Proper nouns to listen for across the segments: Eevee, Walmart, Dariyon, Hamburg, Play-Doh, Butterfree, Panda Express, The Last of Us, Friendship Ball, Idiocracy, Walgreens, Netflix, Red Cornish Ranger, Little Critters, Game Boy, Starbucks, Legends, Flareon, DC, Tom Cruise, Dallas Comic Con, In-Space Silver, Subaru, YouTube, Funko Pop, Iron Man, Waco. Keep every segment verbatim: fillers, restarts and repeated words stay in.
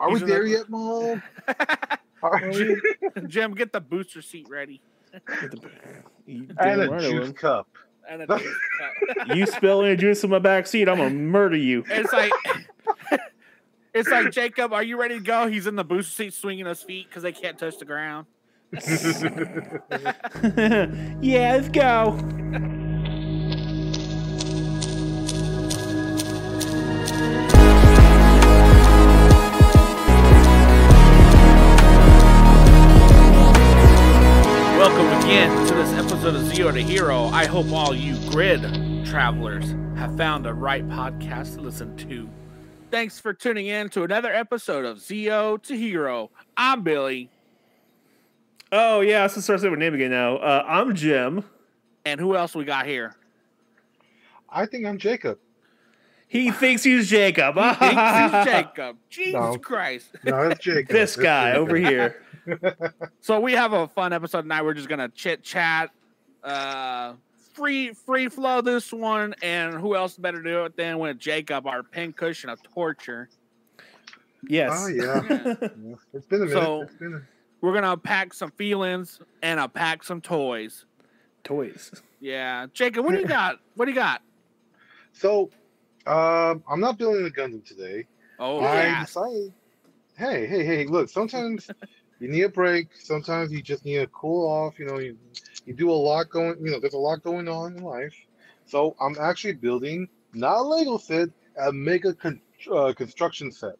Are These we are there the... yet, Maul? Jim, get the booster seat ready. Get the... And a juice cup. And a juice cup. You spill any juice in my back seat, I'm gonna murder you. It's like, it's like Jacob. Are you ready to go? He's in the booster seat, swinging his feet because they can't touch the ground. Yeah, let's go. Welcome again to this episode of Zeo to Hero. I hope all you grid travelers have found the right podcast to listen to. Thanks for tuning in to another episode of Zeo to Hero. I'm Billy. Oh, yeah, let's start saying my name again now. Uh, I'm Jim. And who else we got here? I think I'm Jacob. He thinks he's Jacob. He thinks he's Jacob. Jesus no. Christ. No, it's Jacob. This it's guy Jacob. Over here. So we have a fun episode tonight. We're just going to chit-chat. Uh, free free flow this one. And who else better do it than with Jacob, our pincushion of torture? Yes. Oh, yeah. yeah. yeah. It's been a minute. So, it's been a... We're going to unpack some feelings and unpack some toys. Toys. Yeah. Jacob, what do you got? What do you got? So, um, I'm not building a Gundam today. Oh, I yeah. decided, hey, hey, hey, look, sometimes you need a break. Sometimes you just need to cool off. You know, you, you do a lot going, you know, there's a lot going on in life. So, I'm actually building, not a Lego set, a mega con uh, construction set.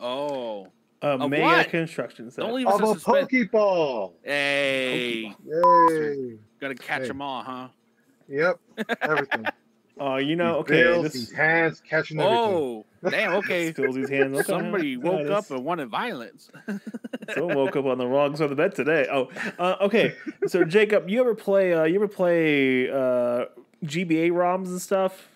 Oh, A, a mega what? construction set. Don't leave us of a Pokeball. Hey. Pokeball. Yay. Gotta catch hey. them all, huh? Yep. Everything. Oh, uh, you know, okay. Bills, this... hands catching oh, everything. Oh, damn, okay. These hands. Somebody woke up and wanted violence. Someone woke up on the wrong side of the bed today. Oh, uh, okay. So, Jacob, you ever play, uh, you ever play uh, G B A ROMs and stuff?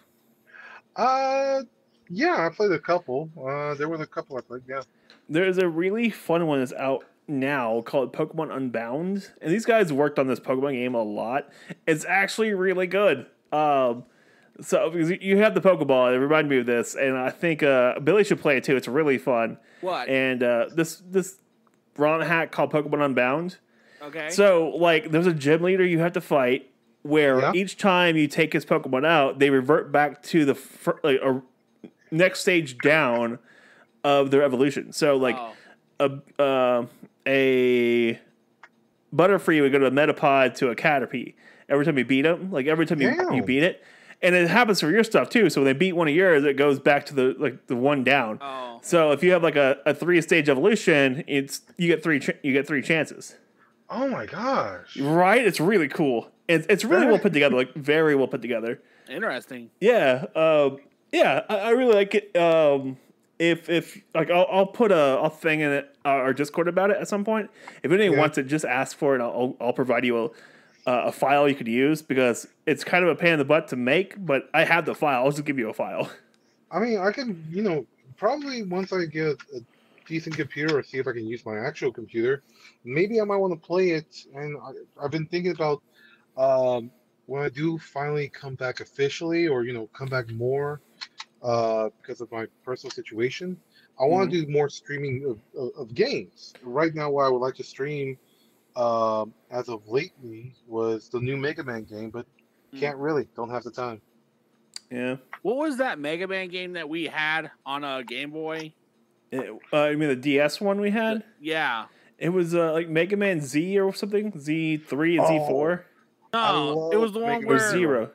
Uh, yeah, I played a couple. Uh, there was a couple I played, yeah. There's a really fun one that's out now called Pokemon Unbound. And these guys worked on this Pokemon game a lot. It's actually really good. Um, so because you have the Pokeball. It reminded me of this. And I think uh, Billy should play it, too. It's really fun. What? And uh, this this ROM hack called Pokemon Unbound. Okay. So, like, there's a gym leader you have to fight where yeah. each time you take his Pokemon out, they revert back to the fir like, uh, next stage down of their evolution. So, like, oh. a uh, a Butterfree would go to a Metapod to a Caterpie every time you beat them. Like, every time you, you beat it. And it happens for your stuff, too. So, when they beat one of yours, it goes back to the, like, the one down. Oh. So, if you have, like, a, a three-stage evolution, it's you get three you get three chances. Oh, my gosh. Right? It's really cool. It's, it's really well put together. Like, very well put together. Interesting. Yeah. Um, yeah. I, I really like it. Um... If if like I'll I'll put a, a thing in it, our Discord about it at some point. If anyone yeah. wants it, just ask for it. I'll I'll provide you a uh, a file you could use because it's kind of a pain in the butt to make. But I have the file. I'll just give you a file. I mean, I can you know probably once I get a decent computer or see if I can use my actual computer, maybe I might want to play it. And I, I've been thinking about um, when I do finally come back officially or you know come back more. Uh, because of my personal situation, I want to mm-hmm. do more streaming of, of, of games. Right now, what I would like to stream um, as of lately was the new Mega Man game, but mm-hmm. can't really. Don't have the time. Yeah. What was that Mega Man game that we had on a Game Boy? It, uh, you mean the D S one we had? Yeah. It was uh, like Mega Man Z or something? Z three and oh, Z four? No, it was the one Mega where... Zero.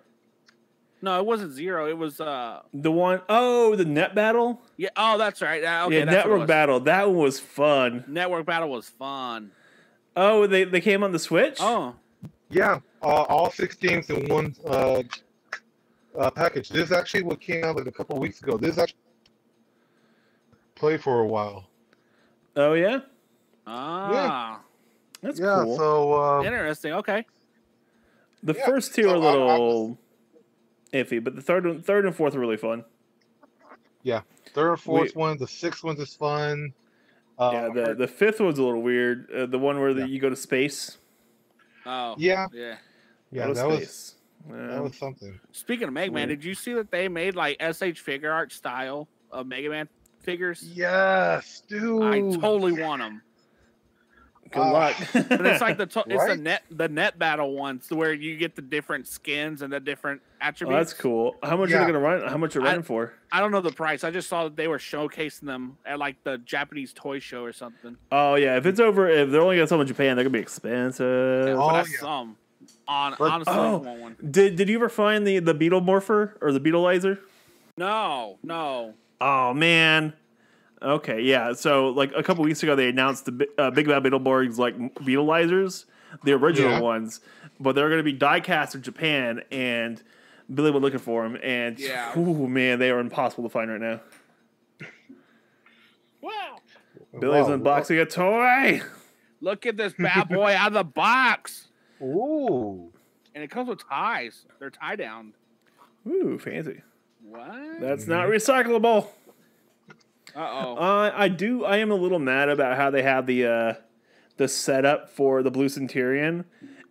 No, it wasn't zero. It was uh the one oh the net battle. Yeah. Oh, that's right. Okay, yeah, that's network battle. That one was fun. Network battle was fun. Oh, they they came on the Switch. Oh, yeah. Uh, all six games in one uh, uh, package. This is actually what came out like a couple weeks ago. This actually played for a while. Oh yeah. Ah. Yeah. That's yeah, cool. So um, interesting. Okay. The yeah, first two so are a little. I, I was, iffy, but the third one, third and fourth are really fun. Yeah, third and fourth we, one, the sixth one's is fun. Uh, yeah, the the fifth one's a little weird. Uh, the one where yeah. the, you go to space. Oh yeah, yeah, yeah. That space. was um, that was something. Speaking of Mega Man, did you see that they made like S H Figuarts style of Mega Man figures? Yes, dude. I totally want them. Good uh, luck. But it's like the to it's right? the net the net battle ones where you get the different skins and the different attributes. Oh, that's cool. How much yeah. are they gonna run? How much are running for? I don't know the price. I just saw that they were showcasing them at like the Japanese toy show or something. Oh yeah, if it's over, if they're only gonna sell in Japan, they're gonna be expensive. Yeah, but oh, I yeah. saw them. On but, honestly, oh, I want one. Did did you ever find the the Beetle Morpher or the Beetleizer? No, no. Oh man. Okay, yeah. So, like a couple weeks ago, they announced the uh, Big Bad Beetleborgs, like Beetleizers, the original yeah. ones, but they're going to be die-cast in Japan, and Billy was looking for them, and yeah. oh man, they are impossible to find right now. Wow! Billy's wow, unboxing wow. a toy. Look at this bad boy out of the box. Ooh! And it comes with ties. They're tie down. Ooh, fancy. What? That's not recyclable. Uh-oh. Uh, I do. I am a little mad about how they have the uh, the setup for the Blue Centurion.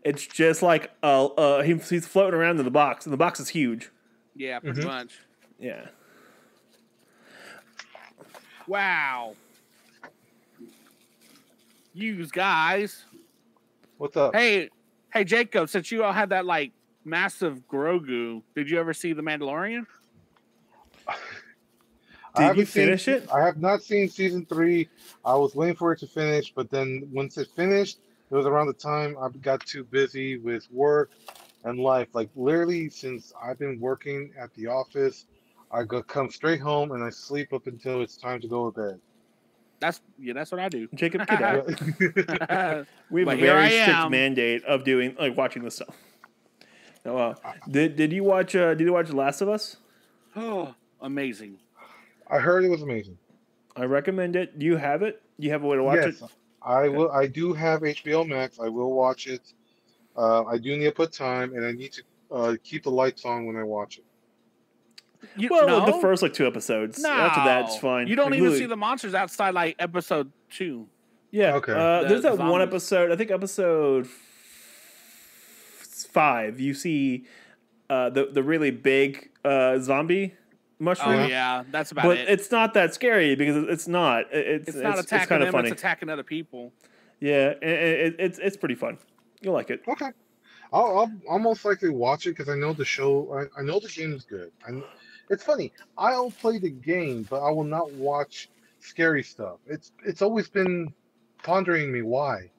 It's just like uh, uh, he, he's floating around in the box, and the box is huge. Yeah, pretty mm-hmm. much. Yeah. Wow. You guys. What's up? Hey, hey, Jacob. Since you all had that like massive Grogu, did you ever see The Mandalorian? Did you finish seen, it? I have not seen season three. I was waiting for it to finish, but then once it finished, it was around the time I got too busy with work and life. Like literally, since I've been working at the office, I go come straight home and I sleep up until it's time to go to bed. That's yeah, that's what I do. Jacob, get out. We have but a very strict mandate of doing like watching this stuff. Now, uh, did did you watch? Uh, did you watch The Last of Us? Oh, amazing. I heard it was amazing. I recommend it. Do you have it? Do you have a way to watch yes, it? Yes, I will. I do have H B O Max. I will watch it. Uh, I do need to put time, and I need to uh, keep the lights on when I watch it. You, well, no. the first like two episodes. No. After that, it's fine. You don't like, even really. see the monsters outside like episode two. Yeah. Okay. Uh, the, there's that zombies. one episode. I think episode five. You see uh, the the really big uh, zombie. Mushroom. Oh yeah, that's about but it. But it's not that scary because it's not. It's, it's not it's, attacking it's kind of them. Funny. It's attacking other people. Yeah, it, it, it's it's pretty fun. You'll like it. Okay, I'll, I'll almost likely watch it because I know the show. I, I know the game is good. I, it's funny. I'll play the game, but I will not watch scary stuff. It's it's always been pondering me why.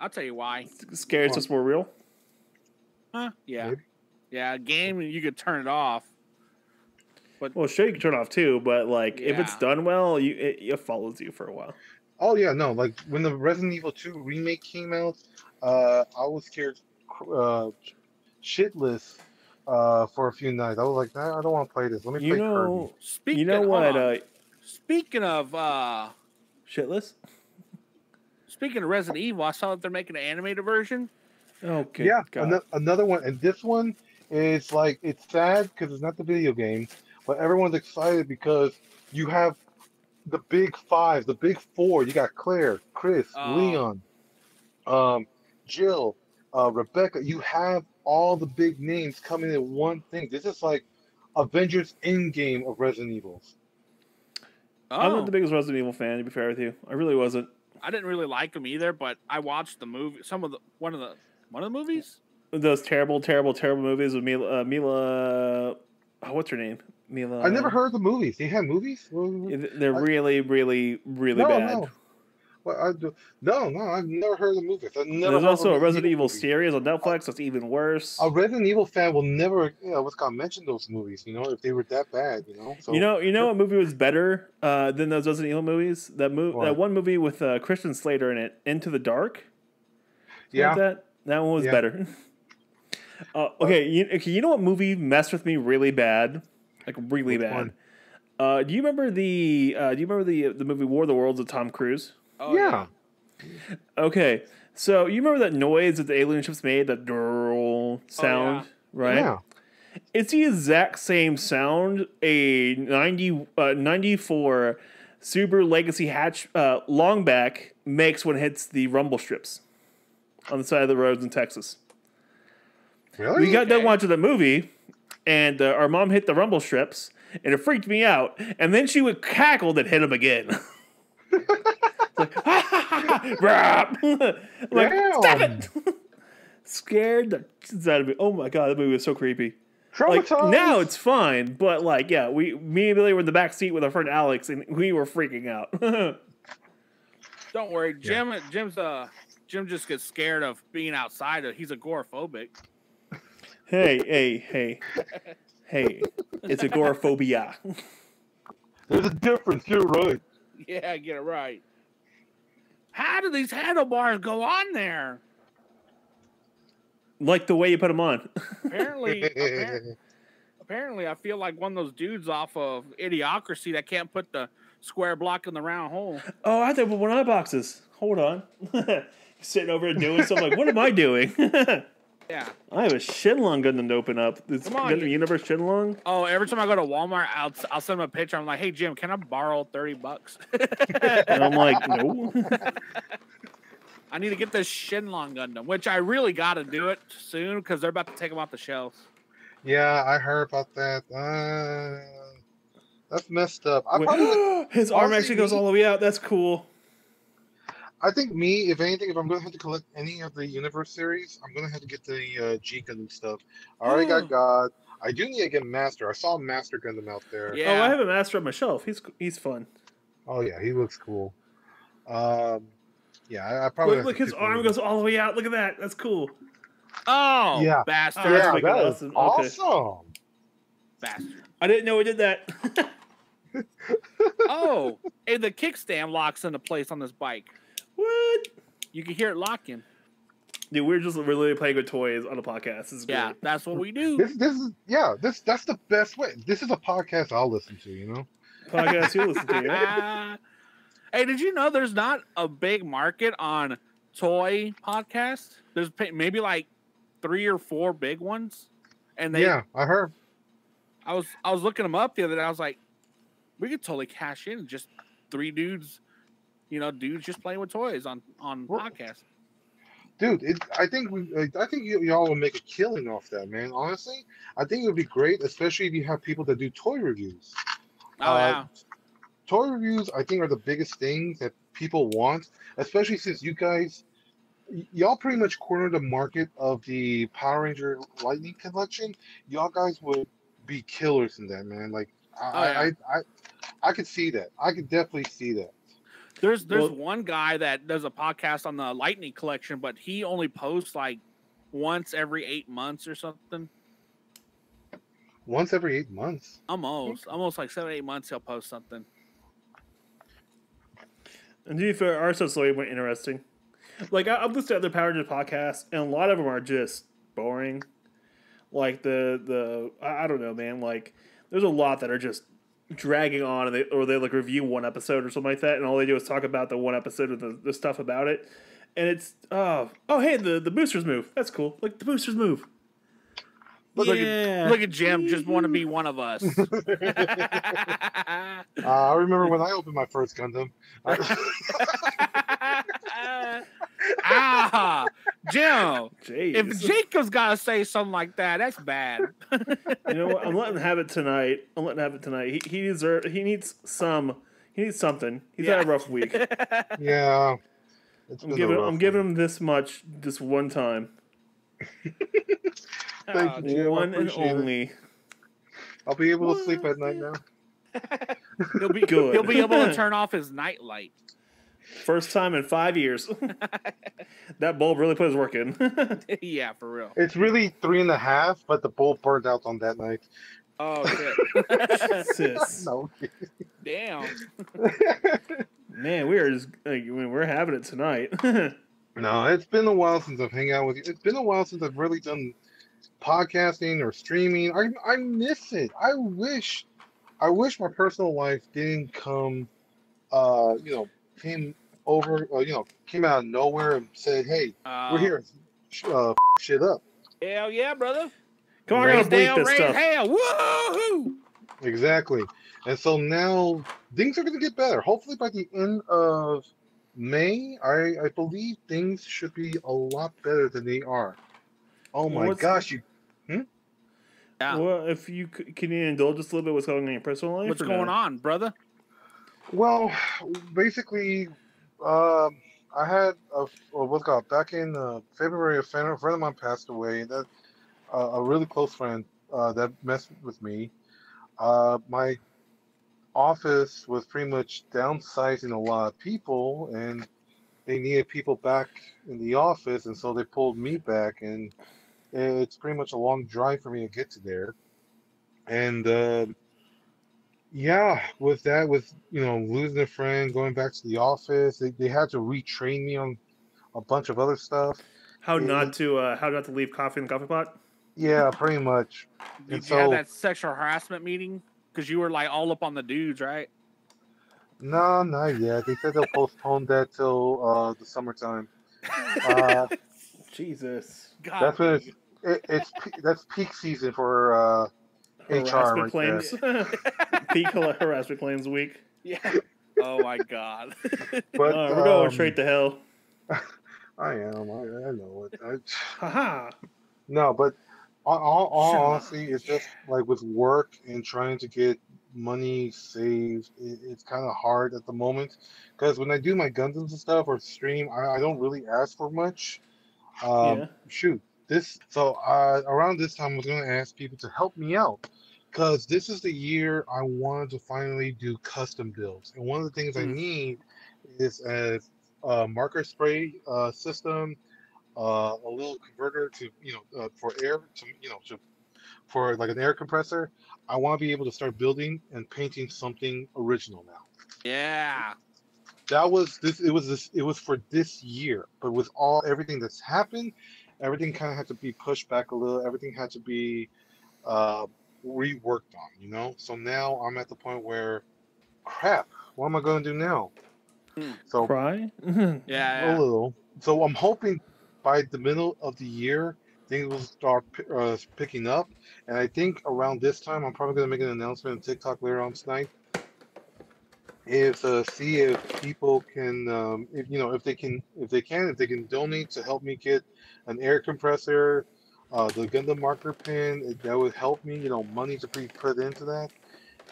I'll tell you why. Scary stuff's more real. Huh? Yeah. Maybe. Yeah. Game you could turn it off. But, well, sure, you can turn off too, but like yeah. if it's done well, you it, it follows you for a while. Oh yeah, no, like when the Resident Evil two remake came out, uh, I was scared uh, shitless uh, for a few nights. I was like, nah, I don't want to play this. Let me you play know, Kirby. Speaking, you know what? Uh, speaking of uh, shitless, speaking of Resident Evil, I saw that they're making an animated version. Okay, yeah, an another one, and this one is like it's sad because it's not the video game. But everyone's excited because you have the big five, the big four. You got Claire, Chris, oh. Leon, um, Jill, uh, Rebecca. You have all the big names coming in one thing. This is like Avengers Endgame of Resident Evils. Oh. I'm not the biggest Resident Evil fan, to be fair with you. I really wasn't. I didn't really like them either, but I watched the movie. Some of the one of the one of the movies. Those terrible, terrible, terrible movies with Mila. Uh, Mila oh, what's her name? Mila. I never heard of the movies. They had movies? They're I, really, really, really no, bad. No. Well, I do, no, no, I've never heard of the movies. I've never There's also a Resident Evil movie. series on Netflix. That's even worse. A Resident Evil fan will never, you know, what's called mention those movies. You know, if they were that bad, you know. So, you know, you know, what movie was better uh, than those Resident Evil movies? That movie, that one movie with uh, Christian Slater in it, Into the Dark. Something yeah, like that that one was yeah. better. uh, okay, you, okay, you know what movie messed with me really bad? Like really bad. Uh, do you remember the uh, do you remember the the movie War of the Worlds with Tom Cruise? Oh yeah. yeah. Okay. So you remember that noise that the alien ships made, that drrrr sound, oh, yeah. right? Yeah. It's the exact same sound a ninety uh, ninety-four Subaru Legacy hatch uh, longback makes when it hits the rumble strips on the side of the roads in Texas. Really? We got okay. done watching the movie. And uh, our mom hit the rumble strips, and it freaked me out. And then she would cackle and hit him again. Like, like stop it! Scared the shit out of me. Oh my god, that movie was so creepy. Like, now it's fine, but like, yeah, we, me and Billy were in the back seat with our friend Alex, and we were freaking out. Don't worry, Jim. Yeah. Jim's uh, Jim just gets scared of being outside. He's agoraphobic. Hey, hey, hey, hey! It's agoraphobia. There's a difference. You're right. Yeah, get it right. How do these handlebars go on there? Like the way you put them on. Apparently, apparently, apparently, I feel like one of those dudes off of Idiocracy that can't put the square block in the round hole. Oh, I thought we were out of boxes. Hold on. Sitting over and doing something like, what am I doing? Yeah. I have a Shenlong Gundam to open up. This Gundam Universe Shenlong. Oh, every time I go to Walmart, I'll, I'll send them a picture. I'm like, hey, Jim, can I borrow thirty bucks? And I'm like, no. I need to get this Shenlong Gundam, which I really got to do it soon because they're about to take them off the shelves. Yeah, I heard about that. Uh, that's messed up. I probably, his arm actually goes all the way out. That's cool. I think me, if anything, if I'm going to have to collect any of the Universe series, I'm going to have to get the uh, G Gundam stuff. I already oh. got God. I do need to get Master. I saw Master Gundam out there. Yeah. Oh, I have a Master on my shelf. He's he's fun. Oh, yeah. He looks cool. Um, yeah, I, I probably... Look, look his arm goes all the way out. Look at that. That's cool. Oh, yeah. Bastard. Oh, yeah, that awesome. awesome. Bastard. I didn't know we did that. Oh, and the kickstand locks into place on this bike. What? You can hear it locking. Dude, we're just really playing with toys on a podcast. This is yeah, great. That's what we do. This, this is yeah, this that's the best way. This is a podcast I'll listen to, you know. Podcast you listen to. Yeah. Hey, did you know there's not a big market on toy podcasts? There's maybe like three or four big ones, and they yeah, I heard. I was I was looking them up the other day. I was like, we could totally cash in just three dudes. You know, dudes just playing with toys on on podcasts. Dude, it, I think we, I think y'all will make a killing off that, man. Honestly, I think it would be great, especially if you have people that do toy reviews. Oh uh, yeah, toy reviews I think are the biggest thing that people want, especially since you guys, y'all pretty much cornered the market of the Power Ranger Lightning collection. Y'all guys would be killers in that, man. Like I, oh, yeah. I, I, I could see that. I could definitely see that. There's there's well, one guy that does a podcast on the Lightning collection, but he only posts like once every eight months or something. Once every eight months? Almost. Almost like seven, eight months he'll post something. And to be fair, our stuff's already went interesting. Like, I've listened to other Power Rangers podcasts, and a lot of them are just boring. Like, the, the I don't know, man. Like, there's a lot that are just dragging on, and they, or they like review one episode or something like that, and all they do is talk about the one episode or the, the stuff about it, and it's oh oh hey the the boosters move, that's cool, like the boosters move. Look, yeah. look, at, look at Jim just want to be one of us. uh, I remember when I opened my first Gundam. Ah, Jim. Jeez. If Jacob's gotta say something like that, that's bad. You know what? I'm letting him have it tonight. I'm letting him have it tonight. He he deserves. He needs some. He needs something. He's yeah. had a rough week. Yeah. It's I'm giving. I'm week. giving him this much. This one time. Thank oh, you, one and only. It. I'll be able what? to sleep at night now. He'll be good. He'll be able to turn off his night light. First time in five years. That bulb really put his work in. Yeah, for real. It's really three and a half, but the bulb burned out on that night. Oh, shit. Sis. No. Damn. Man, we are just, like, we're having it tonight. No, it's been a while since I've hung out with you. It's been a while since I've really done podcasting or streaming. I, I miss it. I wish, I wish my personal life didn't come, uh, you know, came over, uh, you know, came out of nowhere and said, "Hey, uh, we're here, uh, shit up." Hell yeah, brother! Come on, raise hell, raise hell, woohoo! Exactly. And so now things are going to get better. Hopefully, by the end of May, I, I believe things should be a lot better than they are. Oh my What's, gosh! You. Hmm? Yeah. Well, if you can you indulge us a little bit, what's going on in your personal life? What's going no? on, brother? Well, basically, uh, I had a well, what's called back in uh, February. A friend, a friend of mine passed away. That uh, a really close friend uh, that messed with me. Uh, my office was pretty much downsizing a lot of people, and they needed people back in the office, and so they pulled me back, and it's pretty much a long drive for me to get to there. And uh, yeah, with that, with you know losing a friend, going back to the office, they, they had to retrain me on a bunch of other stuff. How and, not to uh, how not to leave coffee in the coffee pot? Yeah, pretty much. Did and you so, have that sexual harassment meeting? Because you were like all up on the dudes, right? No, not yet. They said they'll postpone that till uh, the summertime. Uh, Jesus, God, that's when it's, it, it's that's peak season for uh, H R. Right claims. Peak harassment claims week. Yeah. Oh my God. But uh, we're going um, straight to hell. I am. I, I know it. I, Haha. No, but. All, all honestly, it's just like with work and trying to get money saved, it, it's kind of hard at the moment. Because when I do my Gundams and stuff or stream, I, I don't really ask for much. Um, yeah. Shoot, this so uh, around this time, I was going to ask people to help me out because this is the year I wanted to finally do custom builds. And one of the things mm. I need is a, a marker spray uh, system. Uh, a little converter to you know uh, for air to you know to for like an air compressor. I want to be able to start building and painting something original now. Yeah, that was this. It was this. It was for this year, but with all everything that's happened, everything kind of had to be pushed back a little. Everything had to be uh, reworked on. You know, so now I'm at the point where, crap, what am I going to do now? Mm. So cry. yeah, yeah, a little. So I'm hoping. By the middle of the year, things will start uh, picking up, and I think around this time, I'm probably going to make an announcement on TikTok later on tonight. Is uh, see if people can, um, if you know, if they can, if they can, if they can donate to help me get an air compressor, uh, the Gundam marker pin. That would help me, you know, money to be put into that,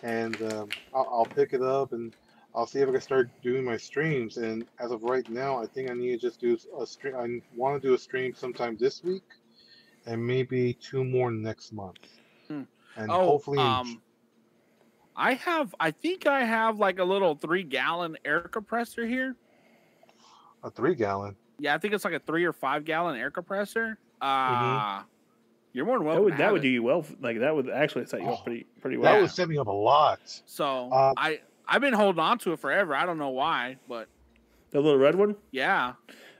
and um, I'll, I'll pick it up and. I'll see if I can start doing my streams. And as of right now, I think I need to just do a stream. I want to do a stream sometime this week and maybe two more next month. Hmm. And oh, hopefully... Um, I have... I think I have like a little three-gallon air compressor here. A three-gallon? Yeah, I think it's like a three- or five-gallon air compressor. Uh, mm-hmm. You're more than welcome. That would, that would do you well. Like, that would actually set you oh, up pretty, pretty well. That would set me up a lot. So, uh, I... I've been holding on to it forever. I don't know why, but the little red one. Yeah,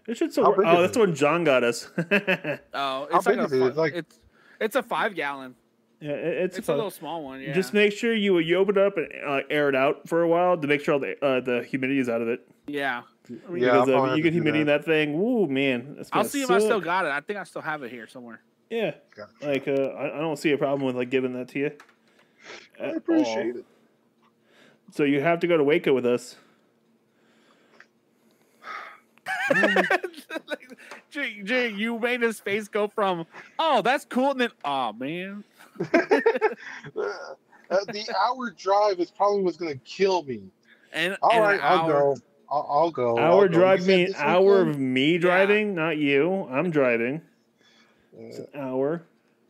it should. So oh, that's the one John got us. oh, it's How like, big a, is it? It's, like... it's it's a five gallon. Yeah, it's, it's a, a little small one. Yeah. Just make sure you you open it up and uh, air it out for a while to make sure all the uh, the humidity is out of it. Yeah, I mean, yeah. Because, uh, you get humidity in that thing. Ooh, man. I'll see sick. If I still got it. I think I still have it here somewhere. Yeah, gotcha. Like uh, I, I don't see a problem with like giving that to you. I appreciate all. It. So you have to go to Waco with us. Jig, Jig, you made his face go from, oh, that's cool, and then, oh, man. uh, the hour drive is probably what's going to kill me. And, All and right, an I'll, go. I'll, I'll go. Hour I'll drive go. mean hour of me driving, yeah. Not you. I'm driving. Uh, it's an hour.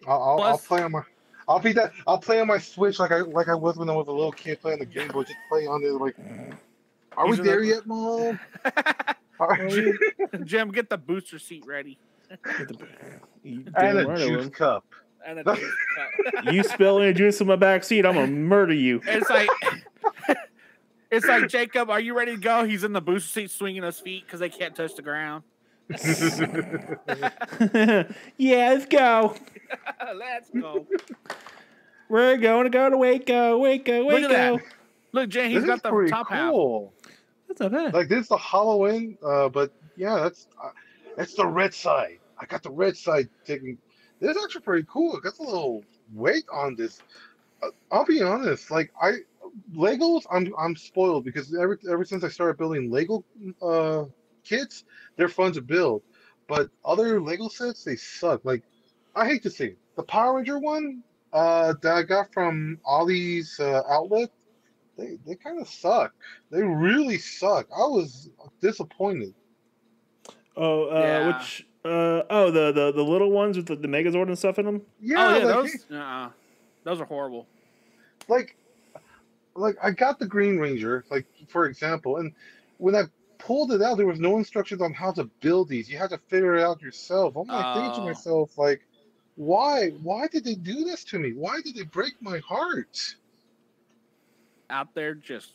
I'll, I'll, I'll play on my... I'll be that. I'll play on my Switch like I like I was when I was a little kid playing the Game Boy. Just play on there. Like, are we there yet, Mom? Jim, get the booster seat ready. Get the, and a right juice cup. And a juice cup. You spill any juice in my back seat, I'm gonna murder you. It's like, it's like Jacob. Are you ready to go? He's in the booster seat, swinging his feet because they can't touch the ground. Yeah, let's go. Let's go. We're going to go to Waco, Waco, Waco. Look, at that. Look Jay, he's this got the top cool. half. That's not bad. Like this is the hollow end, uh, but yeah, that's uh, that's the red side. I got the red side taken. This is actually pretty cool. It got a little weight on this. Uh, I'll be honest, like I Legos, I'm I'm spoiled because ever ever since I started building Lego uh, kits, they're fun to build. But other Lego sets, they suck. Like I hate to say it. The Power Ranger one, uh, that I got from all these uh, outlets, they, they kind of suck. They really suck. I was disappointed. Oh, uh, yeah. which... Uh, oh, the, the, the little ones with the, the Megazord and stuff in them? Yeah, oh, yeah like, those, uh, those are horrible. Like, like I got the Green Ranger, like, for example, and when I pulled it out, there was no instructions on how to build these. You had to figure it out yourself. I'm like, oh. thinking to myself, like, why? Why did they do this to me? Why did they break my heart? Out there just...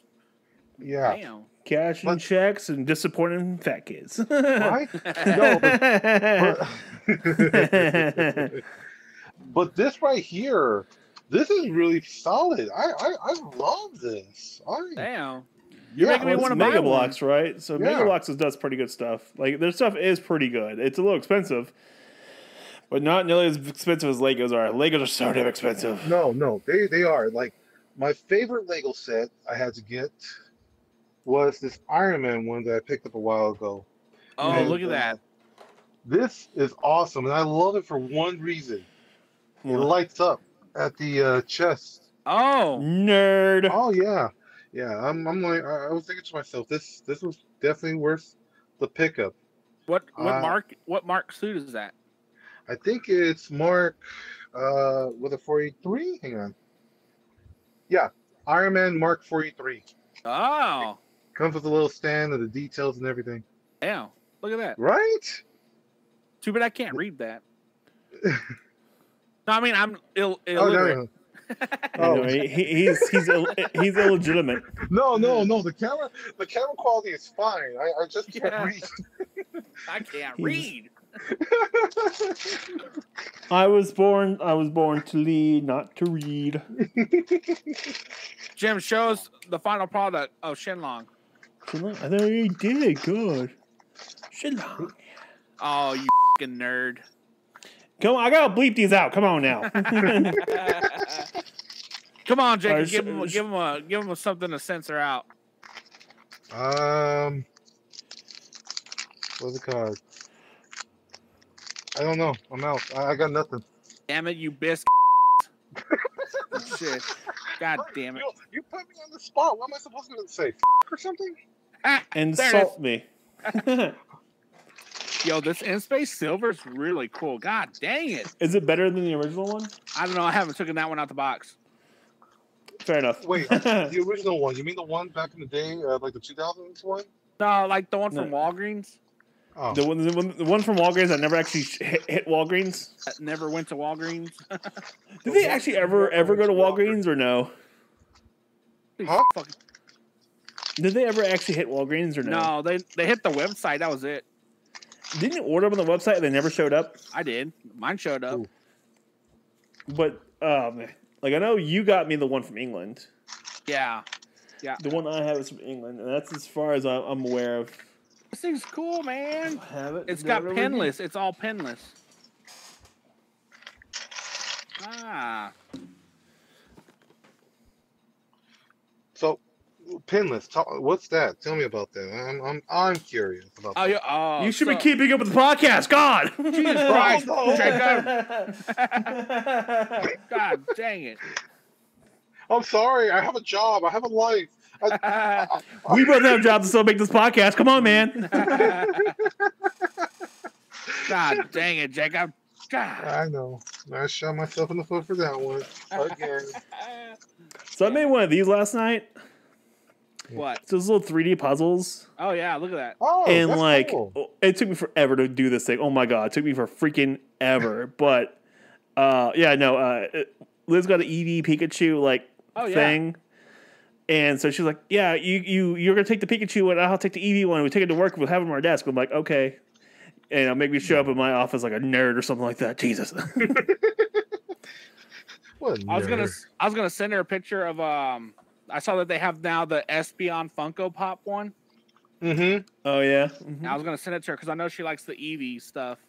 Yeah. Damn. Cash and but, checks and disappointing fat kids. Right? No, but, but, but this right here, this is really solid. I I, I love this. I, Damn. You're yeah, making me want to buy Mega Bloks, right? So yeah. Mega Bloks does pretty good stuff. Like their stuff is pretty good. It's a little expensive, but not nearly as expensive as Legos are. Legos are so damn expensive. No, no, they they are. Like my favorite Lego set I had to get was this Iron Man one that I picked up a while ago. Oh, and, look at uh, that. This is awesome, and I love it for one reason. It lights up at the uh, chest. Oh, nerd. Oh, yeah. Yeah, I'm, I'm like, I, I was thinking to myself, this this was definitely worth the pickup. What what uh, mark What mark suit is that? I think it's mark uh, with a four eighty-three. Hang on. Yeah, Iron Man mark four eighty-three. Oh. Comes with a little stand of the details and everything. Ow. Look at that. Right? Too bad I can't read that. No, I mean, I'm ill illiterate. Oh, no, no. oh. he, he's he's Ill he's illegitimate. No, no, no. The camera the camera quality is fine. I, I just can't yeah. read. I can't he's... read. I was born I was born to lead, not to read. Jim shows the final product of Shenlong. Shenlong? I thought you did it. Good. Shenlong. Oh, you f***ing nerd. Come on, I gotta bleep these out. Come on now. Come on, Jake. Right, give him give him a give him something to censor out. Um what's it called? I don't know. I'm out. I, I got nothing. Damn it, you biscuit. Shit. God damn it. You, you put me on the spot. What am I supposed to say? F or something? Ah, Insult me. Yo, this in-space silver is really cool. God dang it. Is it better than the original one? I don't know. I haven't taken that one out the box. Fair enough. Wait, the original one. You mean the one back in the day, uh, like the two thousands one? No, like the one from no. Walgreens. Oh. The, one, the, one, the one from Walgreens that never actually hit, hit Walgreens. That never went to Walgreens. Did they actually ever ever go to Walgreens or no? Huh? Did they ever actually hit Walgreens or no? No, they they hit the website. That was it. Didn't you order them on the website and they never showed up? I did. Mine showed up. Ooh. But um, like I know you got me the one from England. Yeah, yeah. The one I have is from England, and that's as far as I'm aware of. This thing's cool, man. Have it. It's got pinless. It's all pinless. Ah. So, pinless. Talk, what's that? Tell me about that. I'm I'm I'm curious about oh, that. You, oh, you should so, be keeping up with the podcast. God. Jesus Christ. Jacob. God dang it. I'm sorry. I have a job. I have a life. I, I, I, we both have jobs to still make this podcast. Come on, man. God dang it, Jacob. God. I know. I shot myself in the foot for that one. Again. So I made one of these last night. What? It's those little three D puzzles. Oh, yeah. Look at that. Oh, and that's like, cool. It took me forever to do this thing. Oh, my God. It took me for freaking ever. But, uh, yeah, no. Uh, Liz got an Eevee Pikachu like oh, yeah. thing. And so she's like, yeah, you, you, you're going to take the Pikachu one. I'll take the Eevee one. We take it to work. We'll have it on our desk. I'm like, okay. And it'll make me show up in my office like a nerd or something like that. Jesus. What I was going to I was gonna send her a picture of, um, I saw that they have now the Espeon Funko Pop one. Mm-hmm. Oh, yeah. Mm-hmm. I was going to send it to her because I know she likes the Eevee stuff.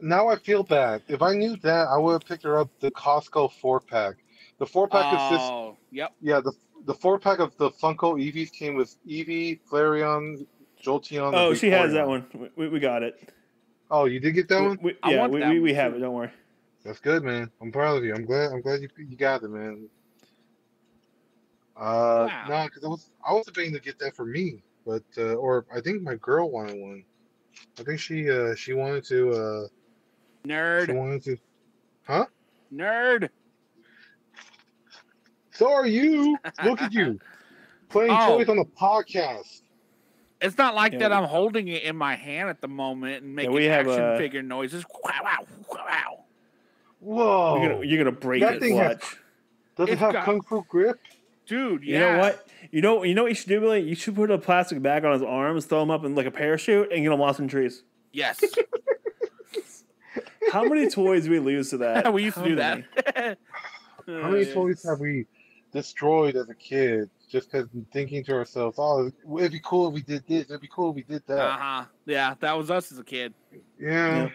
Now I feel bad. If I knew that, I would have picked her up the Costco four-pack. The four-pack is this. Oh, yep. Yeah, the The four pack of the Funko Eevees came with Eevee, Flareon, Jolteon. Oh, she has that one. We, we got it. Oh, you did get that we, one? We, yeah, we, we, we have it. Don't worry. That's good, man. I'm proud of you. I'm glad. I'm glad you you got it, man. Uh, wow. No, nah, because I was I was debating to get that for me, but uh, or I think my girl wanted one. I think she uh she wanted to. Uh, Nerd. She wanted to. Huh? Nerd. So are you? Look at you, playing oh. toys on the podcast. It's not like yeah, that. I'm holding it in my hand at the moment and making yeah, action a... figure noises. Wow! Wow! Wow! Whoa! You're gonna, you're gonna break that it. Thing has, does it it's have got... kung fu grip, dude? Yeah. You know what? You know you know what you should do, Billy? You should put a plastic bag on his arms, throw him up in like a parachute, and get him lost in trees. Yes. How many toys do we lose to that? We used to How do many? that. How many yes. toys have we destroyed as a kid? Just because thinking to ourselves, oh, it'd be cool if we did this. It'd be cool if we did that. Uh-huh. Yeah, that was us as a kid. Yeah. yeah.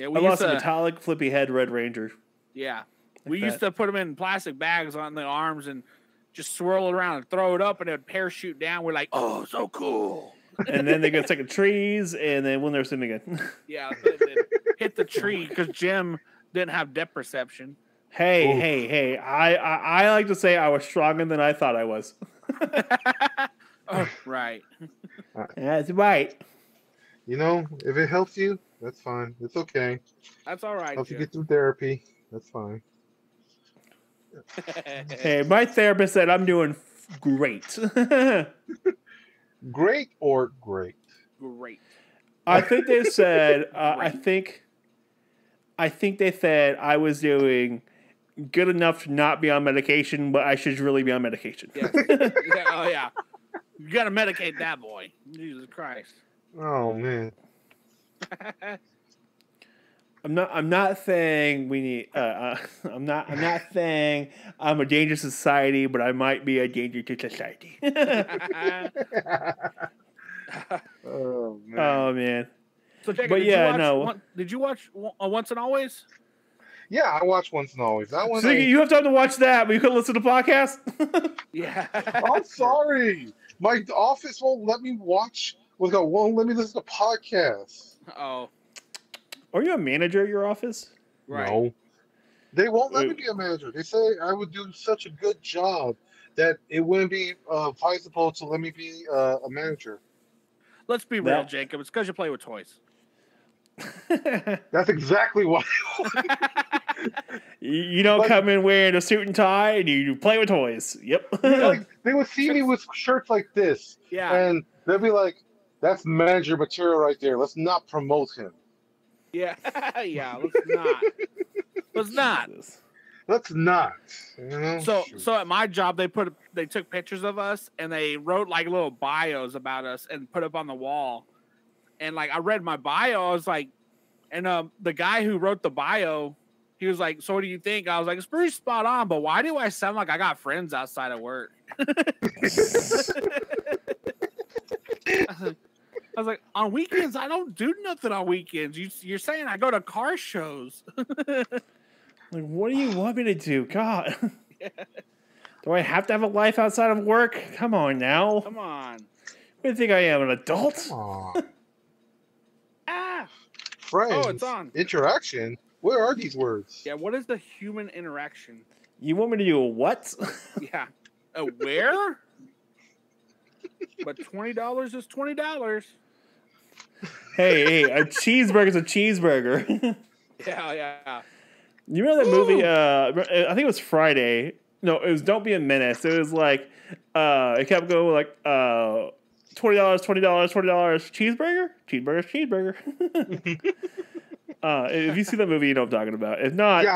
yeah I lost to... a metallic flippy head Red Ranger. Yeah. Like we that. used to put them in plastic bags on the arms and just swirl it around and throw it up, and it would parachute down. We're like, oh, so cool. And then they go take the trees, and then we'll never see them again. Yeah. Hit the tree because Jim didn't have depth perception. Hey, Ooh. hey, hey! I, I I like to say I was stronger than I thought I was. oh, right. That's right. You know, if it helps you, that's fine. It's okay. That's all right. Helps you get through therapy. That's fine. Hey, my therapist said I'm doing great. Great or great? Great. I think they said. Uh, I think. I think they said I was doing good enough to not be on medication, but I should really be on medication. Yes. yeah, oh, yeah. You got to medicate that boy. Jesus Christ. Oh, man. I'm not I'm not saying we need uh, uh, I'm not I'm not saying I'm a danger to society, but I might be a danger to society. oh, man. Oh, man. So Jacob, but did yeah, you watch, no. One, did you watch uh, Once and Always? Yeah, I watched Once and Always. That one. So I... you have time to watch that, but you couldn't listen to the podcast. yeah. I'm sorry, my office won't let me watch. Won't let me listen to podcasts. Oh. Are you a manager at your office? Right. No. They won't let Wait. me be a manager. They say I would do such a good job that it wouldn't be uh, advisable to let me be uh, a manager. Let's be that... real, Jacob. It's because you play with toys. That's exactly why. You don't like, come in wearing a suit and tie, and you play with toys. Yep. Like, they would see me with shirts like this, yeah, and they'd be like, "That's manager material right there. Let's not promote him." Yeah, yeah. Let's not. Let's not. Let's not. You know? So, Shoot. so at my job, they put they took pictures of us, and they wrote like little bios about us, and put up on the wall. And, like, I read my bio. I was like, and um, the guy who wrote the bio, he was like, so what do you think? I was like, it's pretty spot on, but why do I sound like I got friends outside of work? I, was like, I was like, on weekends, I don't do nothing on weekends. You, you're saying I go to car shows. Like, what do you want me to do? God. Yeah. Do I have to have a life outside of work? Come on now. Come on. What do you think I am, an adult? Aww. Ah. Friends, oh, it's on. Interaction. Where are these words? Yeah, what is the human interaction? You want me to do a what? Yeah, a where? But twenty dollars is twenty dollars. Hey, hey, a cheeseburger is a cheeseburger. Yeah, yeah. You remember that Ooh. movie? Uh, I think it was Friday. No, it was Don't Be a Menace. It was like, uh, it kept going like, uh. Twenty dollars, twenty dollars, twenty dollars. Cheeseburger, cheeseburger, cheeseburger. uh, if you see that movie, you know what I'm talking about. If not, yeah,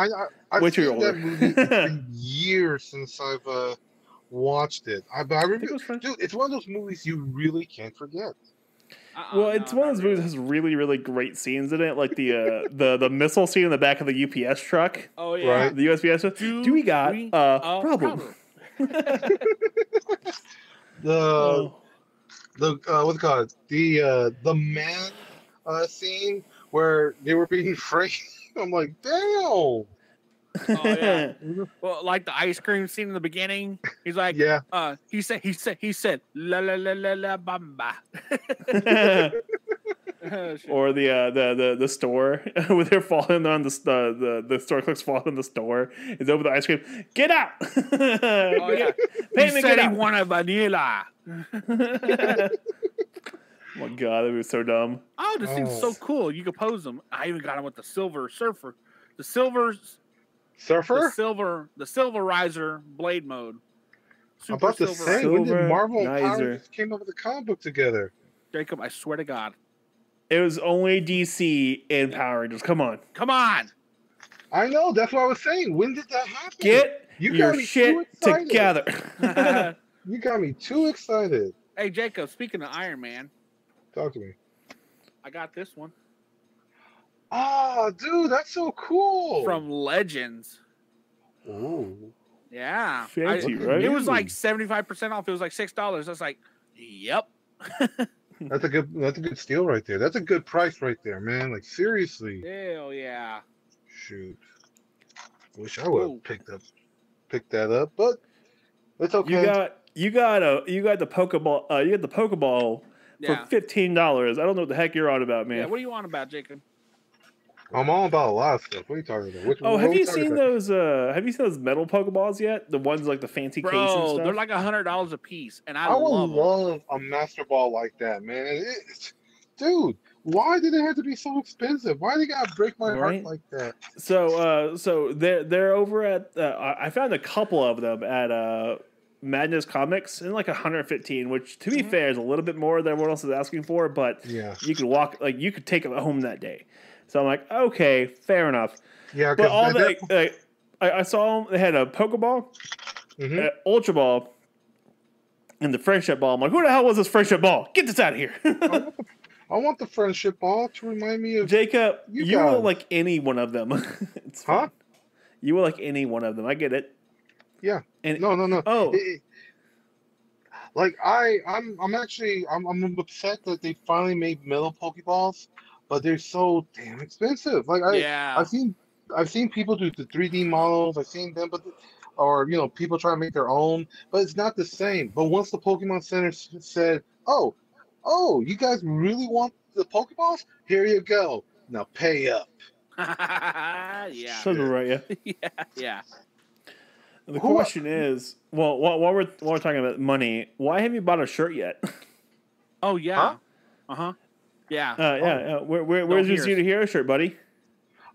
I, I, I've seen that movie. It's been years since I've uh, watched it. I, I remember, I it dude. It's one of those movies you really can't forget. Uh-uh, well, it's no, one of those really. movies that has really, really great scenes in it, like the uh, the the missile scene in the back of the U P S truck. Oh yeah, right? The U S P S truck. Do, Do we got we, uh, a problem? problem. the. Oh. The uh, what's it called? The uh, the man uh, scene where they were being framed. I'm like, damn. Oh yeah. Well, like the ice cream scene in the beginning. He's like, yeah. Uh, he said, he said, he said, la la la la la bamba. oh, sure. Or the uh, the the the store with her falling on the the the store clerk's falling on the store. It's over the ice cream. Get out! Oh yeah, he said he wanted vanilla. Oh my god, that was so dumb. Oh, this oh. thing's so cool. You could pose them. I even got him with the Silver Surfer, the Silver Surfer, the Silver, the Silver Riser Blade Mode. Super I'm about to say, Silver when did Marvel and Power Rangers came up with the comic book together? Jacob, I swear to God, it was only D C and Power Rangers. Come on, come on. I know. That's what I was saying. When did that happen? Get you your shit together. You got me too excited. Hey, Jacob. Speaking of Iron Man, talk to me. I got this one. Oh, dude, that's so cool. From Legends. Oh. Yeah. Fancy, I, right? It was like seventy-five percent off. It was like six dollars. I was like, yep. That's a good that's a good steal right there. That's a good price right there, man. Like, seriously. Hell yeah. Shoot. Wish I would have picked up picked that up, but it's okay. You got you got a you got the Pokeball uh, you got the Pokeball yeah. for fifteen dollars. I don't know what the heck you're on about, man. Yeah, what are you on about, Jacob? I'm all about a lot of stuff. What are you talking about? Which oh, have you seen about? those? Uh, have you seen those metal Pokeballs yet? The ones like the fancy Bro, case and stuff. They're like a hundred dollars a piece, and I, I love, would love a Master Ball like that, man. It, it, dude, why did it have to be so expensive? Why they gotta break my right? heart like that? So, uh, so they're they're over at. Uh, I found a couple of them at uh, Madness Comics and like one hundred fifteen, which to be mm-hmm. fair is a little bit more than everyone else is asking for, but yeah, you could walk like you could take them home that day. So I'm like, okay, fair enough. Yeah, but all the, like, I, I saw them, they had a Pokeball, mm-hmm. an Ultra Ball, and the Friendship Ball. I'm like, who the hell was this Friendship Ball? Get this out of here. I, want the, I want the Friendship Ball to remind me of Jacob. You, you will like any one of them. It's huh? Fun. You will like any one of them. I get it. Yeah. And no, no, no. Oh. It, it, like I, I'm, I'm actually, I'm, I'm upset that they finally made metal Pokeballs. But they're so damn expensive. Like I, yeah. I've seen, I've seen people do the three D models. I've seen them, but, or you know, people try to make their own. But it's not the same. But once the Pokemon Center said, "Oh, oh, you guys really want the Pokeballs? Here you go. Now pay up." Yeah. Something right, yeah. Yeah. Yeah. The Who question are, is, well, while, while we're while we're talking about money, why have you bought a shirt yet? Oh yeah. Huh? Uh huh. Yeah. Uh, yeah. Uh, where, where, where's your Zeo to Hero shirt, buddy?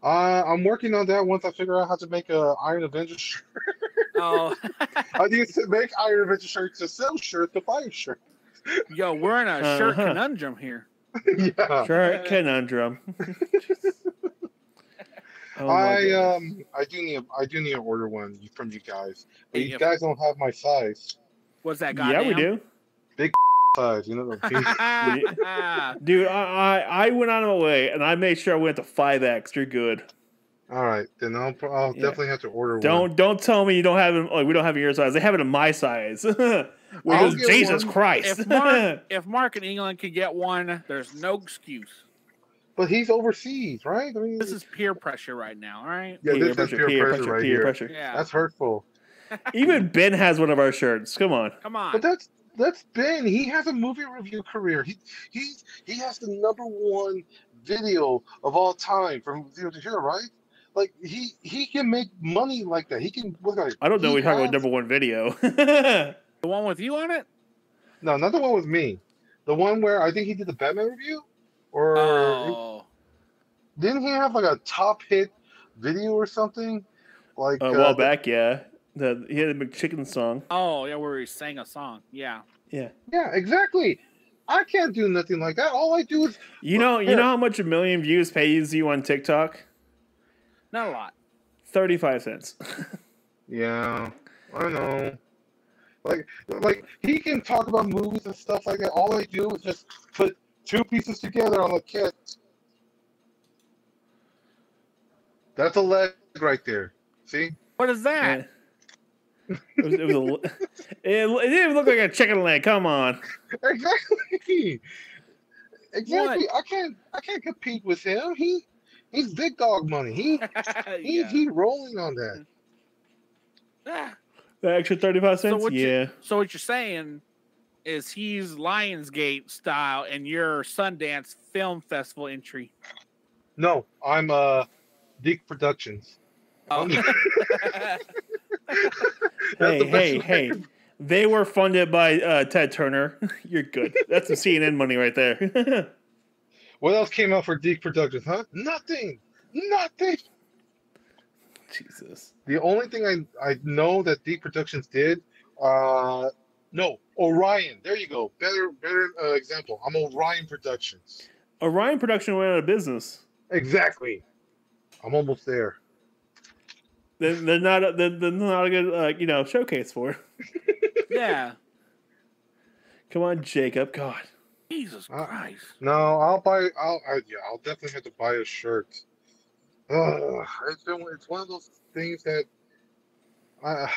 Uh, I'm working on that once I figure out how to make an Iron Avenger shirt. Oh. I need to make Iron Avenger shirts to sell shirts to buy a shirt. Yo, we're in a uh, shirt huh. conundrum here. Yeah. Shirt conundrum. Oh I um I do need a, I do need to order one from you guys. But hey, you guys don't have my size. What's that guy? Yeah, damn? We do. Big. You know what I'm saying? Dude, I, I I went out of my way and I made sure I went to five X. You're good. All right, then I'll, I'll yeah. definitely have to order don't, one. Don't don't tell me you don't have it. Like, we don't have it in your size. They have it in my size. Well, Jesus one. Christ! If Mark, if Mark in England could get one, there's no excuse. But he's overseas, right? I mean, this is peer pressure right now. All right. Yeah, peer this pressure, is peer, peer pressure, pressure right peer here. Pressure. Yeah. That's hurtful. Even Ben has one of our shirts. Come on. Come on. But that's. That's Ben. He has a movie review career. He he he has the number one video of all time from Zeo to Hero, right? Like he he can make money like that. He can. Look at it. I don't know. We talk about number one video. The one with you on it? No, not the one with me. The one where I think he did the Batman review, or oh. he, didn't he have like a top hit video or something? Like a uh, while uh, back, the, yeah. The, he had a McChicken song. Oh, yeah, where he sang a song. Yeah. Yeah. Yeah, exactly. I can't do nothing like that. All I do is... You know you know how much a million views pays you on TikTok? Not a lot. thirty-five cents. Yeah, I know. Like, like, he can talk about movies and stuff like that. All I do is just put two pieces together on a kit. That's a leg right there. See? What is that? Yeah. It, was, it, was a, it, it didn't look like a chicken leg. Come on. Exactly. Exactly. What? I can't. I can't compete with him. He, he's big dog money. He, he, yeah. he rolling on that. Ah. The extra thirty-five cents. So yeah. You, so what you're saying is he's Lionsgate style and your Sundance Film Festival entry. No, I'm uh, Deke Productions. Oh. hey, hey, hey. Name. They were funded by uh, Ted Turner. You're good. That's some C N N money right there. What else came out for Deke Productions, huh? Nothing. Nothing. Jesus. The only thing I, I know that Deke Productions did, uh, no, Orion. There you go. Better better uh, example. I'm Orion Productions. Orion Production went out of business. Exactly. I'm almost there. They're, they're not. They're, they're not a good, uh, you know, showcase for. Yeah. Come on, Jacob. God. Jesus Christ. Uh, no, I'll buy. I'll. I, yeah, I'll definitely have to buy a shirt. Ugh, it's been. It's one of those things that. Uh,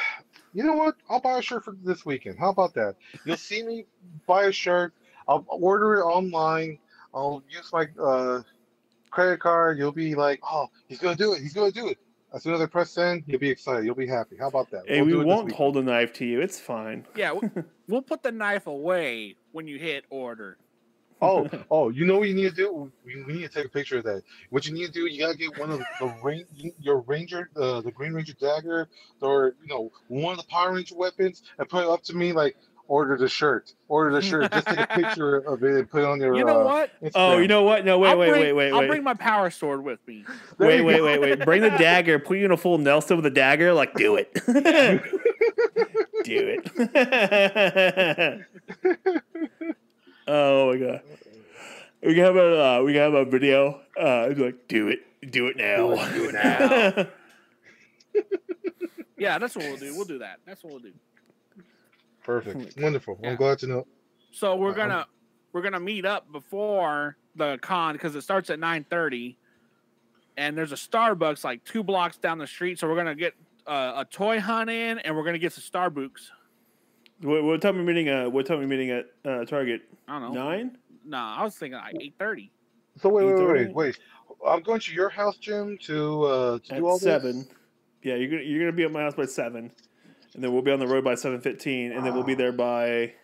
you know what? I'll buy a shirt for this weekend. How about that? You'll see me buy a shirt. I'll order it online. I'll use my uh, credit card. You'll be like, oh, he's going to do it. He's going to do it. As soon as I press send, you'll be excited. You'll be happy. How about that? Hey, we'll we won't hold a knife to you. It's fine. Yeah, we'll put the knife away when you hit order. Oh, oh, you know what you need to do? We need to take a picture of that. What you need to do, you got to get one of the rain, your Ranger, uh, the Green Ranger dagger, or, you know, one of the Power Ranger weapons, and put it up to me like, Order the shirt. Order the shirt. Just take a picture of it and put it on your. You know uh, what? Instagram. Oh, you know what? No, wait, I'll wait, bring, wait, wait, I'll wait. I'll bring my power sword with me. There wait, wait, go. wait, wait. Bring the dagger. Put you in a full Nelson with a dagger. Like, do it. Do it. Oh my god. We can have a uh, we can have a video. Uh, like, do it. Do it now. Do it now. Yeah, that's what we'll do. We'll do that. That's what we'll do. Perfect. Wonderful. Yeah. I'm glad to know. So we're gonna um, we're gonna meet up before the con because it starts at nine thirty, and there's a Starbucks like two blocks down the street. So we're gonna get uh, a toy hunt in, and we're gonna get some Starbucks. What, what time are we meeting? Uh, what time are we meeting at uh, Target? I don't know. Nine? No, nah, I was thinking like eight thirty. So wait, wait, wait, wait. I'm going to your house, Jim, to uh, to at do all seven. This? Yeah, you're gonna you're gonna be at my house by seven. And then we'll be on the road by seven fifteen, and then we'll be there by.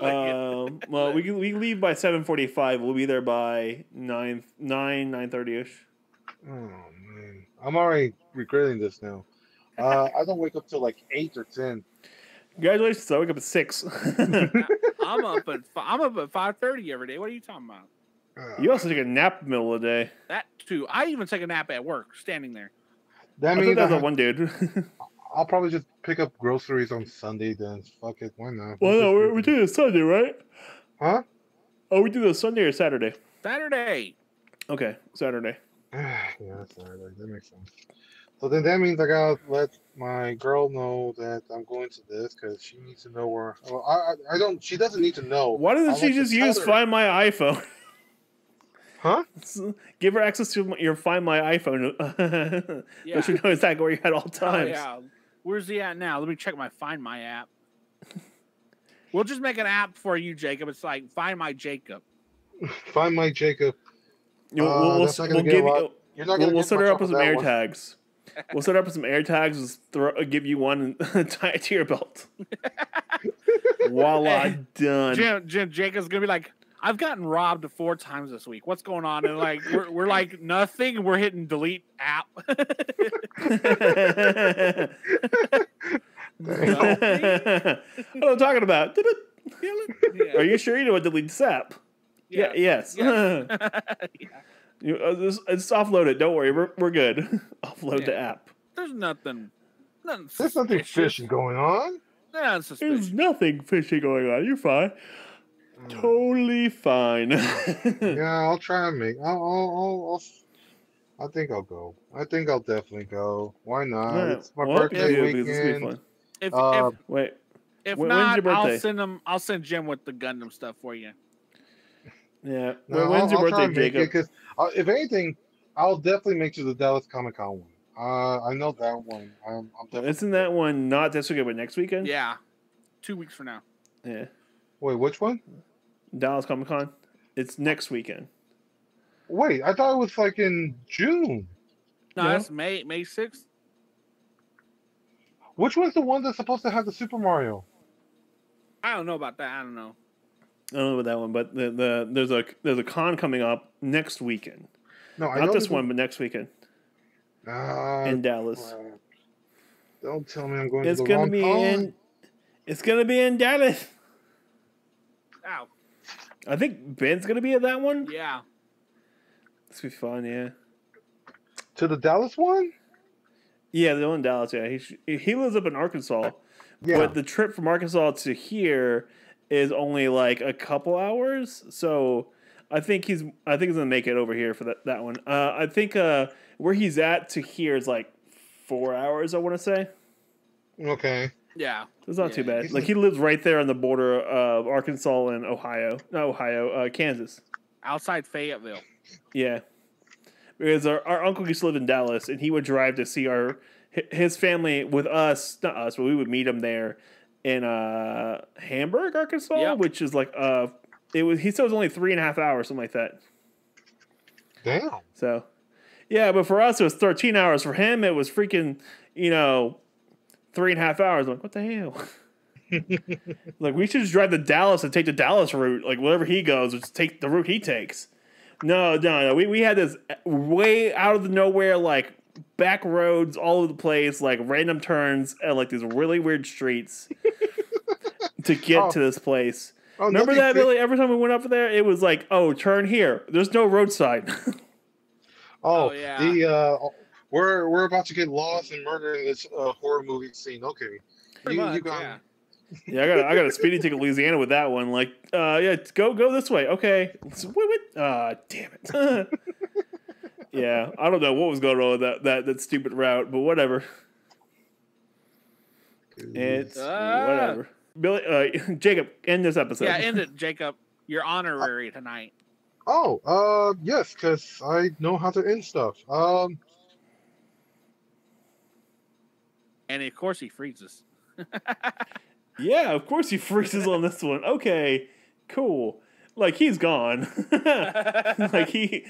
um, well, we we leave by seven forty five. We'll be there by nine nine nine thirty ish. Oh man, I'm already regretting this now. Uh, I don't wake up till like eight or ten. Congratulations! I wake up at six. I'm up at I'm up at five thirty every day. What are you talking about? Uh, you also take a nap in the middle of the day. That too. I even take a nap at work, standing there. That I means that's the one dude. I'll probably just pick up groceries on Sunday then. Fuck it, why not? Well, no, we, we do this Sunday, right? Huh? Oh, we do this Sunday or Saturday? Saturday. Okay, Saturday. Yeah, Saturday. That makes sense. So then that means I gotta let my girl know that I'm going to this because she needs to know where. Well, I, I, I don't. She doesn't need to know. Why doesn't she just use Find My iPhone? Huh? Give her access to your Find My iPhone. Yeah. Let you know exactly where you're at all times. Oh, yeah. Where's he at now? Let me check my Find My app. We'll just make an app for you, Jacob. It's like Find My Jacob. Find My Jacob. Uh, we'll we'll, we'll, give you, we'll, we'll set her up with some air one. tags. We'll set her up with some air tags and throw, give you one and tie it to your belt. Voila, hey, done. Jim, Jim, Jacob's going to be like, I've gotten robbed four times this week. What's going on? And like, we're, we're like nothing. We're hitting delete app. What I'm talking about. Are you sure you know what delete this app? Yeah. yeah yes. yes. Yeah. You, uh, this, it's offloaded. Don't worry. We're, we're good. Offload yeah. the app. There's nothing. nothing There's nothing fishy going on. Nah, There's nothing fishy going on. You're fine. Totally fine. Yeah, I'll try and make. I'll, I'll, I'll, I think I'll go. I think I'll definitely go. Why not? Yeah. It's my well, birthday yeah, weekend. If, uh, if wait, if when, not, I'll send them. I'll send Jim with the Gundam stuff for you. Yeah. No, when's I'll, your I'll birthday, Jacob? Because if anything, I'll definitely make you the Dallas Comic Con one. Uh, I know that one. I'm, I'm Isn't that one not this weekend, but next weekend? Yeah, two weeks from now. Yeah. Wait, which one? Dallas Comic Con. It's next weekend. Wait, I thought it was like in June. No, no? That's May May sixth. Which one's the one that's supposed to have the Super Mario? I don't know about that. I don't know. I don't know about that one, but the, the there's a there's a con coming up next weekend. No, I not this one, but next weekend uh, in Dallas. Uh, don't tell me I'm going it's to the gonna wrong be con. In, it's gonna be in Dallas. Ow! I think Ben's gonna be at that one. Yeah, this will be fun. Yeah, to the Dallas one. Yeah, the one in Dallas. Yeah, he he lives up in Arkansas. Yeah. But the trip from Arkansas to here is only like a couple hours, so I think he's I think he's gonna make it over here for that that one. Uh, I think uh, where he's at to here is like four hours. I want to say. Okay. Yeah, so it's not yeah. too bad. He's like he lives right there on the border of Arkansas and Ohio, not Ohio, uh, Kansas, outside Fayetteville. Yeah, because our our uncle used to live in Dallas, and he would drive to see our his family with us, not us, but we would meet him there in uh, Hamburg, Arkansas, yep. which is like uh, it was. He said it was only three and a half hours, something like that. Damn. So, yeah, but for us it was thirteen hours. For him, it was freaking, you know, three and a half hours. I'm like, what the hell? Like, we should just drive to Dallas and take the Dallas route. Like, wherever he goes, just take the route he takes. No, no, no. We we had this way out of the nowhere, like. Back roads all over the place, like random turns and like these really weird streets to get oh. to this place. Oh, Remember that, Billy? Really? Every time we went up there, it was like, oh, turn here. There's no roadside. oh, oh, yeah. The, uh, we're we're about to get lost and murdered in this uh, horror movie scene. Okay. You, much, you got yeah. yeah, I got I got a speeding ticket in Louisiana with that one. Like, uh, yeah, go go this way. Okay. Wait, wait. Uh, damn it. Yeah, I don't know what was going on with that that, that stupid route, but whatever. It's ah. whatever. Billy, uh, Jacob, end this episode. Yeah, end it, Jacob. You're honorary I, tonight. Oh, uh, yes, because I know how to end stuff. Um, and of course he freezes. Yeah, of course he freezes on this one. Okay, cool. Like, he's gone. Like, he...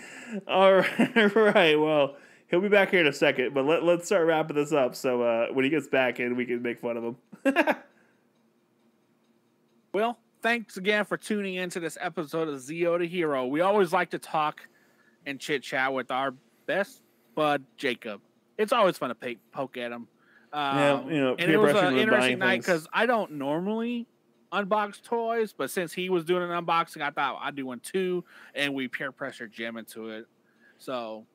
All right, right, well, he'll be back here in a second, but let, let's start wrapping this up so uh, when he gets back in, we can make fun of him. Well, thanks again for tuning in to this episode of Zeo to Hero. We always like to talk and chit-chat with our best bud, Jacob. It's always fun to pay, poke at him. Um, yeah, you know, and it was an interesting night because I don't normally... unbox toys, but since he was doing an unboxing, I thought I'd do one too, and we peer pressured Jim into it. So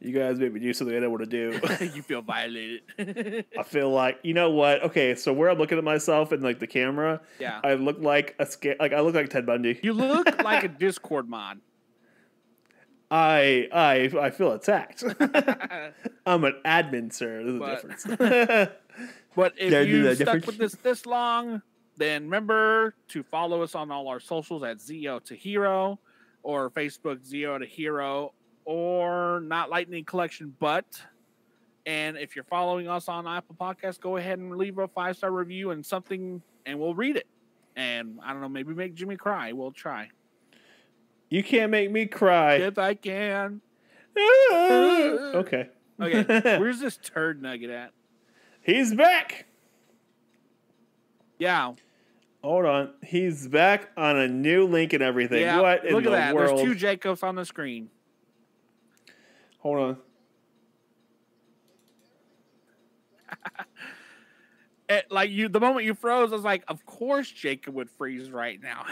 you guys made me do something I didn't want to do. You feel violated. I feel like, you know what? Okay, so where I'm looking at myself and like the camera, yeah, I look like a sca- like I look like Ted Bundy. You look like a Discord mod. I I I feel attacked. I'm an admin, sir. There's but, a difference. But if you stuck with this this long. Then remember to follow us on all our socials at Zeo to Hero or Facebook Zeo to Hero or Not Lightning Collection But. And if you're following us on Apple Podcasts, go ahead and leave a five-star review and something, and we'll read it. And, I don't know, maybe make Jimmy cry. We'll try. You can't make me cry. Yes, I can. Okay. Okay, where's this turd nugget at? He's back! Yeah. Hold on. He's back on a new link and everything. Yeah, what in the world? Look at that. There's two Jacobs on the screen. Hold on. It, like you, the moment you froze, I was like, of course Jacob would freeze right now.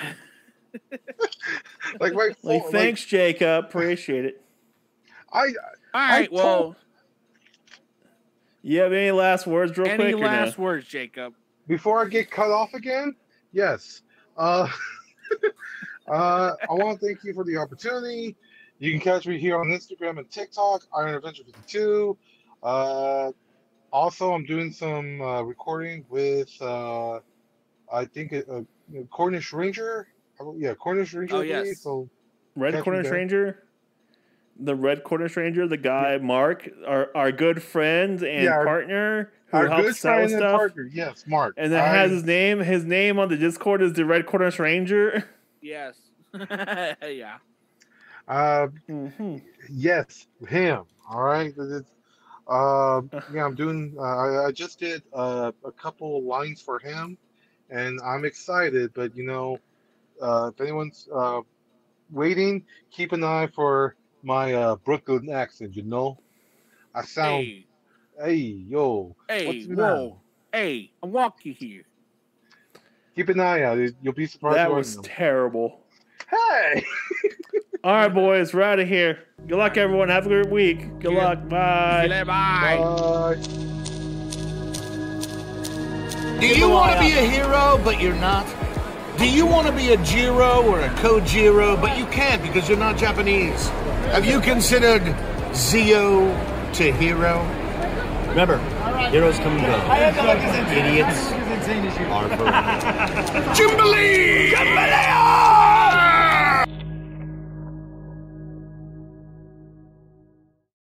Like, my phone, like, thanks, like, Jacob. Appreciate it. I. I All right. I well. Told... You have any last words, real any quick? Any last no? words, Jacob? Before I get cut off again, yes. Uh, uh, I want to thank you for the opportunity. You can catch me here on Instagram and TikTok, Iron Avenger fifty-two. Uh, also, I'm doing some uh, recording with, uh, I think, a, a Cornish Ranger. Yeah, Cornish Ranger. Oh, yes. So Red Cornish Ranger. The Red Cornish Ranger, the guy, yeah. Mark, our, our good friend and yeah, our, partner who our helps good sell stuff. Partner. Yes, Mark. And that I... has his name. His name on the Discord is the Red Cornish Ranger. Yes. Yeah. Uh, mm-hmm. Yes, him. All right. Uh, yeah, I'm doing, uh, I, I just did uh, a couple lines for him. and I'm excited. But, you know, uh, if anyone's uh, waiting, keep an eye for my uh, Brooklyn accent, you know? I sound... Hey, hey yo. Hey, whoa. Hey, I'm walking here. Keep an eye out. You'll be surprised. That was terrible. Hey! All right, boys. We're out of here. Good luck, everyone. Have a great week. Good yeah. luck. Bye. Bye. Bye. Do you want to be a hero, but you're not? Do you want to be a Jiro or a Kojiro, but you can't because you're not Japanese? Have you considered Zeo to Hero? Remember, heroes come and go. Idiots are forever. Jubilee! Jubilee!